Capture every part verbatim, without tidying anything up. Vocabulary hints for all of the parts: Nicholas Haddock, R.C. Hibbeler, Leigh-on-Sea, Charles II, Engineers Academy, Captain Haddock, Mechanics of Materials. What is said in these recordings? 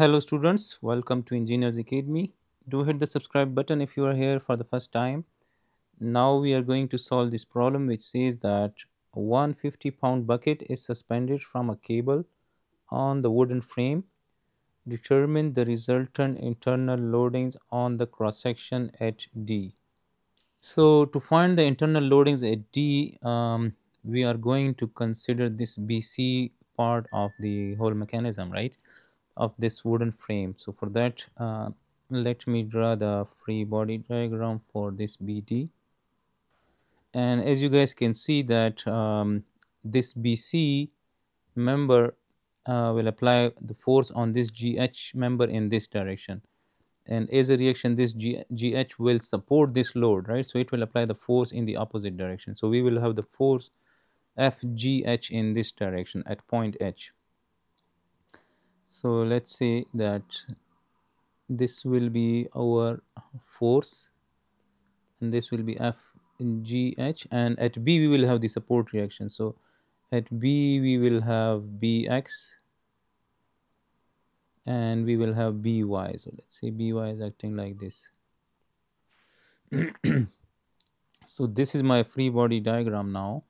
Hello students, welcome to Engineers Academy. Do hit the subscribe button if you are here for the first time. Now we are going to solve this problem which says that a one hundred fifty pound bucket is suspended from a cable on the wooden frame. Determine the resultant internal loadings on the cross section at D. So to find the internal loadings at D, um, we are going to consider this B C part of the whole mechanism, right? Of this wooden frame. So for that, uh, let me draw the free body diagram for this B D. And as you guys can see that um, this B C member uh, will apply the force on this G H member in this direction, and as a reaction this G H will support this load, right? So it will apply the force in the opposite direction. So we will have the force F G H in this direction at point H. So let's say that this will be our force and this will be F G H, and at B we will have the support reaction. So at B we will have B X and we will have B Y. So let's say B Y is acting like this. So this is my free body diagram now.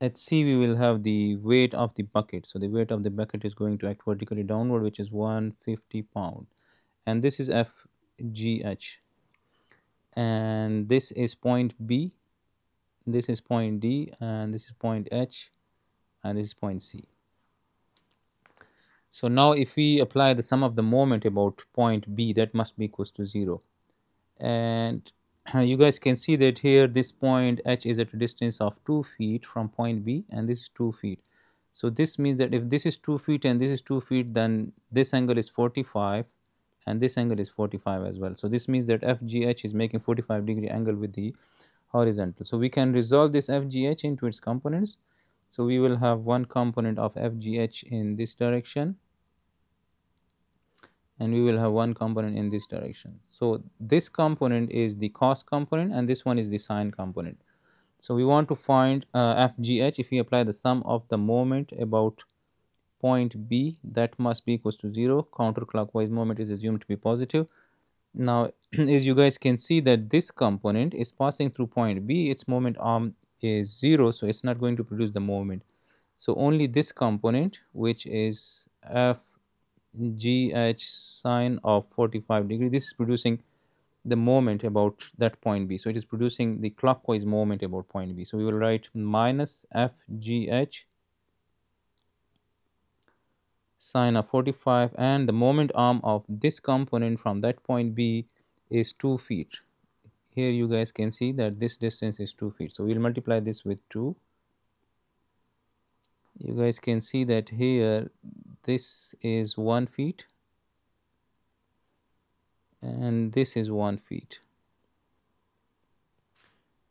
At C we will have the weight of the bucket. So the weight of the bucket is going to act vertically downward, which is one hundred fifty pound, and this is F G H, and this is point B, this is point D, and this is point H, and this is point C. So now if we apply the sum of the moment about point B, that must be equals to zero, and you guys can see that here this point H is at a distance of two feet from point B, and this is two feet. So this means that if this is two feet and this is two feet, then this angle is forty-five and this angle is forty-five as well. So this means that F G H is making forty-five degree angle with the horizontal. So we can resolve this F G H into its components. So we will have one component of F G H in this direction, and we will have one component in this direction. So this component is the cos component and this one is the sine component. So we want to find uh, F G H. If we apply the sum of the moment about point B, that must be equals to zero. Counterclockwise moment is assumed to be positive. Now as you guys can see that this component is passing through point B, its moment arm is zero, so it's not going to produce the moment. So only this component, which is F G H sine of forty-five degree, this is producing the moment about that point B. So it is producing the clockwise moment about point B. So we will write minus F G H sine of forty-five, and the moment arm of this component from that point B is two feet. Here you guys can see that this distance is two feet. So we will multiply this with two. You guys can see that here this is one feet and this is one feet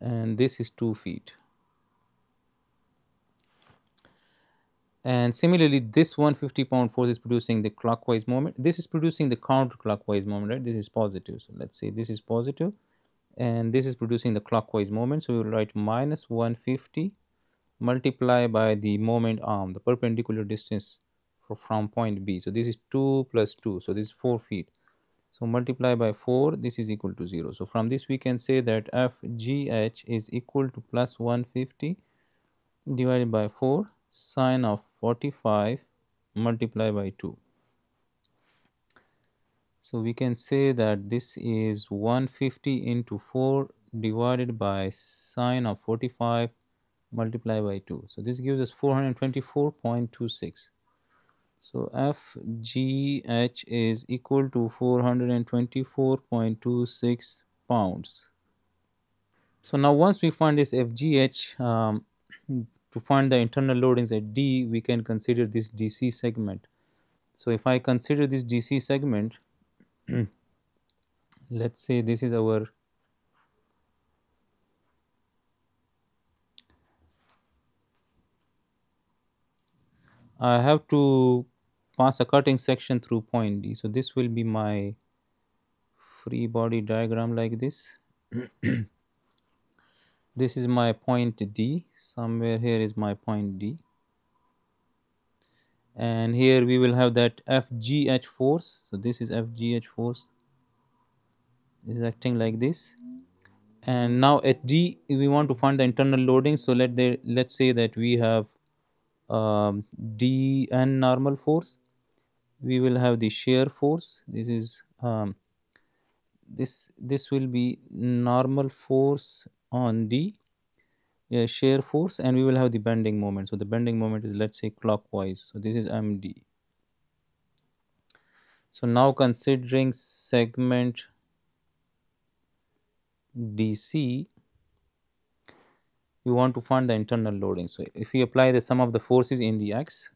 and this is two feet, and similarly this one hundred fifty pound force is producing the clockwise moment, this is producing the counterclockwise moment, right? This is positive, so let's say this is positive and this is producing the clockwise moment. So we will write minus one hundred fifty multiply by the moment arm, the perpendicular distance from point B. So this is two plus two, so this is four feet. So multiply by four, this is equal to zero. So from this we can say that F G H is equal to plus one hundred fifty divided by four sine of forty-five multiply by two. So we can say that this is one hundred fifty into four divided by sine of forty-five multiply by two. So this gives us four hundred twenty-four point two six. So F G H is equal to four hundred twenty-four point two six pounds. So now once we find this F G H, um, to find the internal loadings at D, we can consider this D C segment. So if I consider this D C segment, let's say this is our I have to pass a cutting section through point D. So this will be my free body diagram like this. This is my point D. Somewhere here is my point D. and here we will have that F G H force. So this is F G H force, this is acting like this. And now at D we want to find the internal loading. So let the let's say that we have um, D N normal force, we will have the shear force. This is um, this this will be normal force on the uh, shear force, and we will have the bending moment. So the bending moment is, let's say, clockwise. So this is M D. So now considering segment D C, you want to find the internal loading. So if we apply the sum of the forces in the X,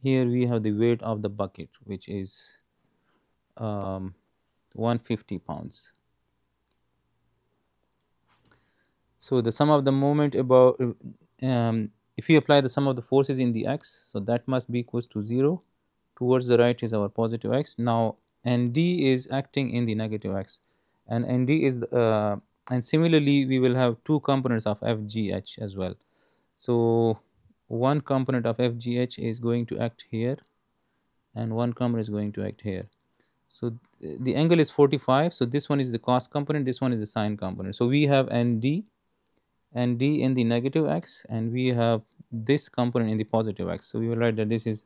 here we have the weight of the bucket, which is um, one hundred fifty pounds. So the sum of the moment about um, if we apply the sum of the forces in the X, so that must be equals to zero. Towards the right is our positive X. Now N D is acting in the negative X, and N D is uh, and similarly we will have two components of F G H as well. So one component of F G H is going to act here, and one component is going to act here. So th the angle is forty-five. So this one is the cos component, this one is the sine component. So we have N D, N D in the negative X, and we have this component in the positive X. So we will write that this is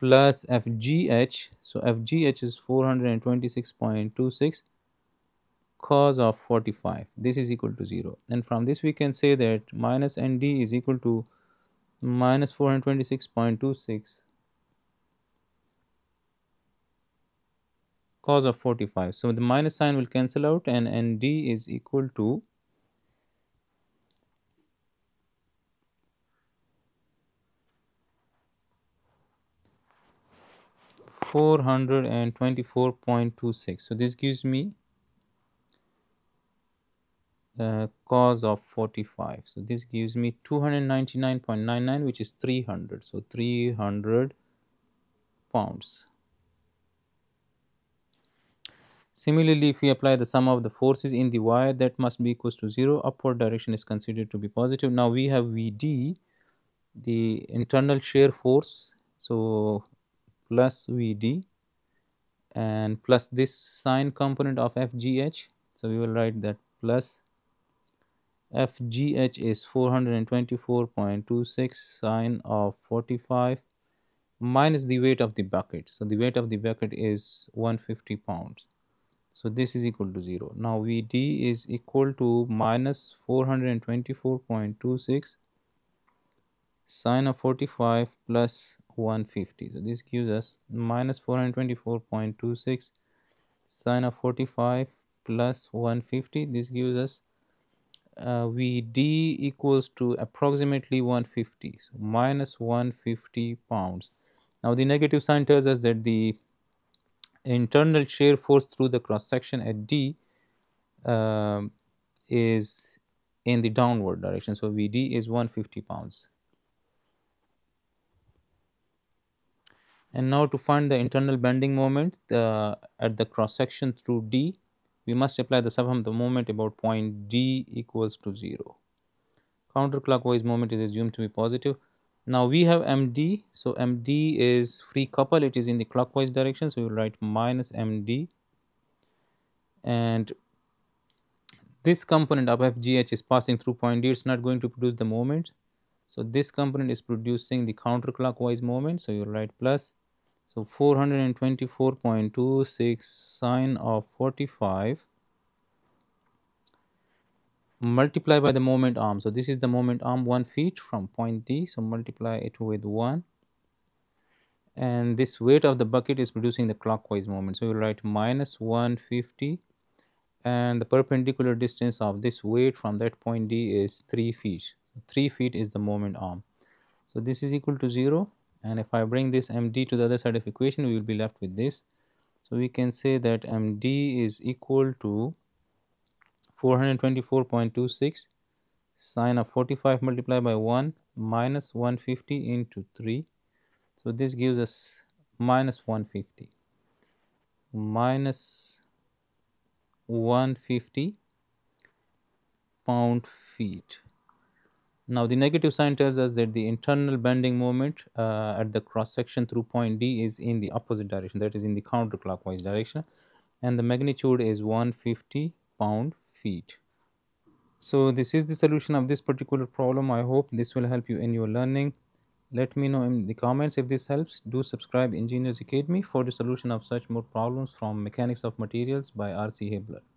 plus F G H. So F G H is four hundred twenty-six point two six cos of forty-five. This is equal to zero, and from this we can say that minus N D is equal to minus four hundred twenty-six point two six cos of forty-five. So the minus sign will cancel out, and N D is equal to four hundred twenty-four point two six. So this gives me uh, cos of forty-five. So this gives me two hundred ninety-nine point nine nine, which is three hundred. So three hundred pounds. Similarly, if we apply the sum of the forces in the Y, that must be equals to zero. Upward direction is considered to be positive. Now we have V D, the internal shear force. So plus V D and plus this sine component of F G H. So we will write that plus F G H is four hundred twenty-four point two six sine of forty-five minus the weight of the bucket. So the weight of the bucket is one hundred fifty pounds. So this is equal to zero. Now V D is equal to minus four hundred twenty-four point two six sine of forty-five plus one hundred fifty. So this gives us minus four hundred twenty-four point two six sine of forty-five plus one hundred fifty. This gives us uh, V D equals to approximately one hundred fifty. So minus one hundred fifty pounds. Now the negative sign tells us that the internal shear force through the cross section at D uh, is in the downward direction. So V D is one hundred fifty pounds. And now to find the internal bending moment uh, at the cross section through D, we must apply the sum of the moment about point D equals to zero. Counterclockwise moment is assumed to be positive. Now we have M D, so M D is free couple, it is in the clockwise direction, so we will write minus M D, and this component of F G H is passing through point D, it's not going to produce the moment. So this component is producing the counterclockwise moment, so you will write plus, so four hundred twenty-four point two six sine of forty-five multiply by the moment arm. So this is the moment arm one feet from point D, so multiply it with one, and this weight of the bucket is producing the clockwise moment, so you will write minus one hundred fifty, and the perpendicular distance of this weight from that point D is three feet. Three feet is the moment arm. So this is equal to zero, and if I bring this M D to the other side of the equation, we will be left with this. So we can say that M D is equal to four hundred twenty-four point two six sine of forty-five multiplied by one minus one hundred fifty into three. So this gives us minus one hundred fifty. Minus one hundred fifty pound feet. Now the negative sign tells us that the internal bending moment uh, at the cross section through point D is in the opposite direction, that is in the counterclockwise direction, and the magnitude is one hundred fifty pound feet. So this is the solution of this particular problem. I hope this will help you in your learning. Let me know in the comments if this helps. Do subscribe Engineers Academy for the solution of such more problems from Mechanics of Materials by R C Hibbeler.